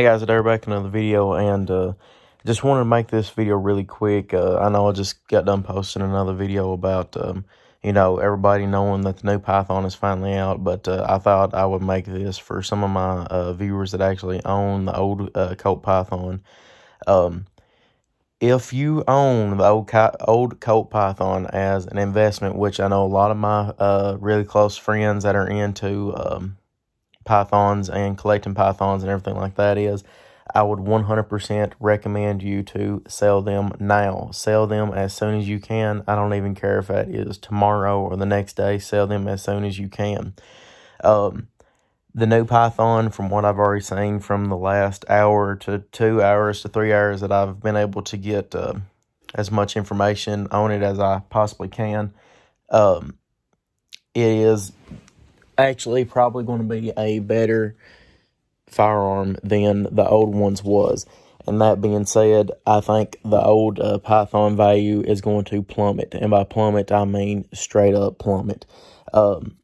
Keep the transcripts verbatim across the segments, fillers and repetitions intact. Hey guys, today we're back in another video, and uh, just wanted to make this video really quick. Uh, I know I just got done posting another video about, um, you know, everybody knowing that the new Python is finally out, but uh, I thought I would make this for some of my uh, viewers that actually own the old uh, Colt Python. Um, if you own the old, old Colt Python as an investment, which I know a lot of my uh, really close friends that are into um, Pythons and collecting Pythons and everything like that is, I would one hundred percent recommend you to sell them now. Sell them as soon as you can. I don't even care if that is tomorrow or the next day. Sell them as soon as you can. Um, the new Python, from what I've already seen from the last hour to two hours to three hours that I've been able to get uh, as much information on it as I possibly can, um, it is actually probably going to be a better firearm than the old ones was. And that being said, I think the old uh, Python value is going to plummet. And by plummet, I mean straight up plummet. Um,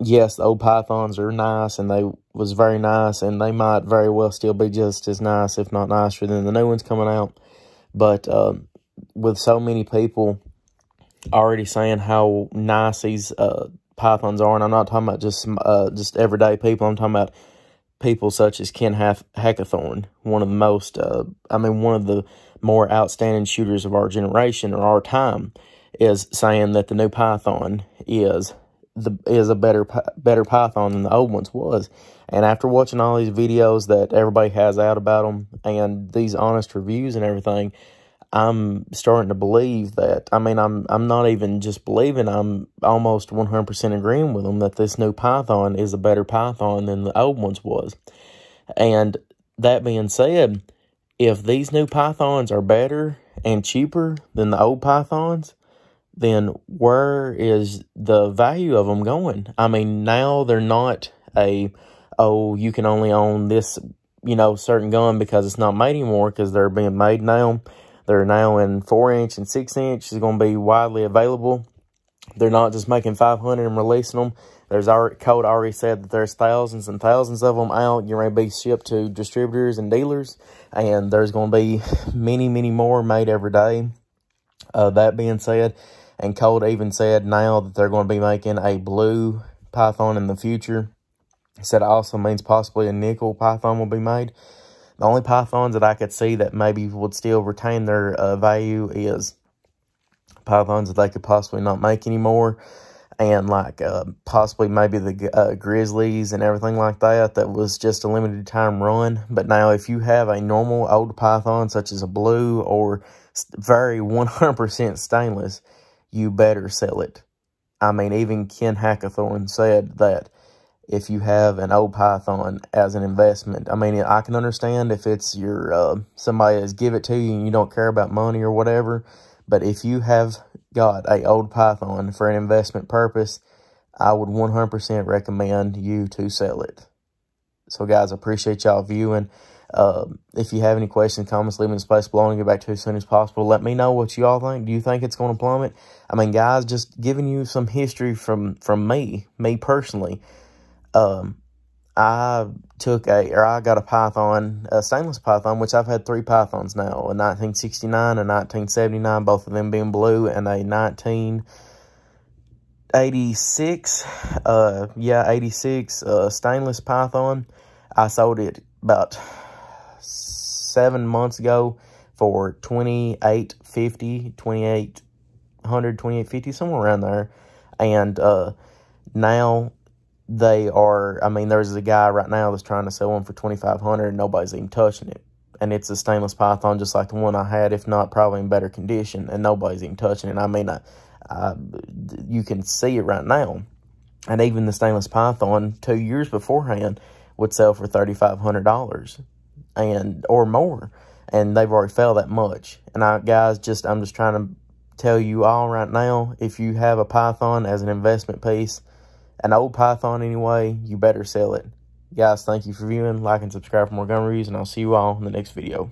yes, the old Pythons are nice, and they was very nice, and they might very well still be just as nice, if not nicer, than the new ones coming out. But um, with so many people already saying how nice these uh, Pythons are, and I'm not talking about just uh, just everyday people. I'm talking about people such as Ken Hackathorn, one of the most, uh, I mean, one of the more outstanding shooters of our generation or our time, is saying that the new Python is the is a better better Python than the old ones was. And after watching all these videos that everybody has out about them and these honest reviews and everything, I'm starting to believe that. I mean, I'm I'm not even just believing, I'm almost one hundred percent agreeing with them that this new Python is a better Python than the old ones was. And that being said, if these new Pythons are better and cheaper than the old Pythons, then where is the value of them going? I mean, now they're not a, oh, you can only own this, you know, certain gun because it's not made anymore, because they're being made now. They're now in four inch and six inch. Is going to be widely available. They're not just making five hundred and releasing them. There's already, Colt already said that there's thousands and thousands of them out. You're going to be shipped to distributors and dealers. And there's going to be many, many more made every day. Uh, that being said, and Colt even said now that they're going to be making a blue Python in the future. He said it also means possibly a nickel Python will be made. The only Pythons that I could see that maybe would still retain their uh, value is Pythons that they could possibly not make anymore. And like uh, possibly maybe the uh, Grizzlies and everything like that, that was just a limited time run. But now if you have a normal old Python such as a blue or very one hundred percent stainless, you better sell it. I mean, even Ken Hackathorn said that if you have an old Python as an investment. I mean, I can understand if it's your, uh, somebody has give it to you and you don't care about money or whatever, but if you have got a old Python for an investment purpose, I would one hundred percent recommend you to sell it. So guys, I appreciate y'all viewing. Uh, if you have any questions, comments, leave them in the space below, and get back to you as soon as possible. Let me know what you all think. Do you think it's going to plummet? I mean, guys, just giving you some history from, from me, me personally. Um, I took a, or I got a Python, a stainless Python, which I've had three Pythons now, a nineteen sixty-nine, a nineteen seventy-nine, both of them being blue, and a nineteen eighty-six, uh, yeah, eighty-six, uh, stainless Python. I sold it about seven months ago for twenty-eight fifty, twenty-eight hundred, twenty-eight fifty, somewhere around there, and, uh, now they are, I mean, there's a guy right now that's trying to sell one for twenty-five hundred dollars, and nobody's even touching it. And it's a stainless Python just like the one I had, if not probably in better condition, and nobody's even touching it. I mean, I, I, you can see it right now. And even the stainless Python two years beforehand would sell for thirty-five hundred dollars and or more, and they've already fell that much. And I, guys, just I'm just trying to tell you all right now, if you have a Python as an investment piece, an old Python anyway, you better sell it. Guys, thank you for viewing. Like and subscribe for more gun reviews, and I'll see you all in the next video.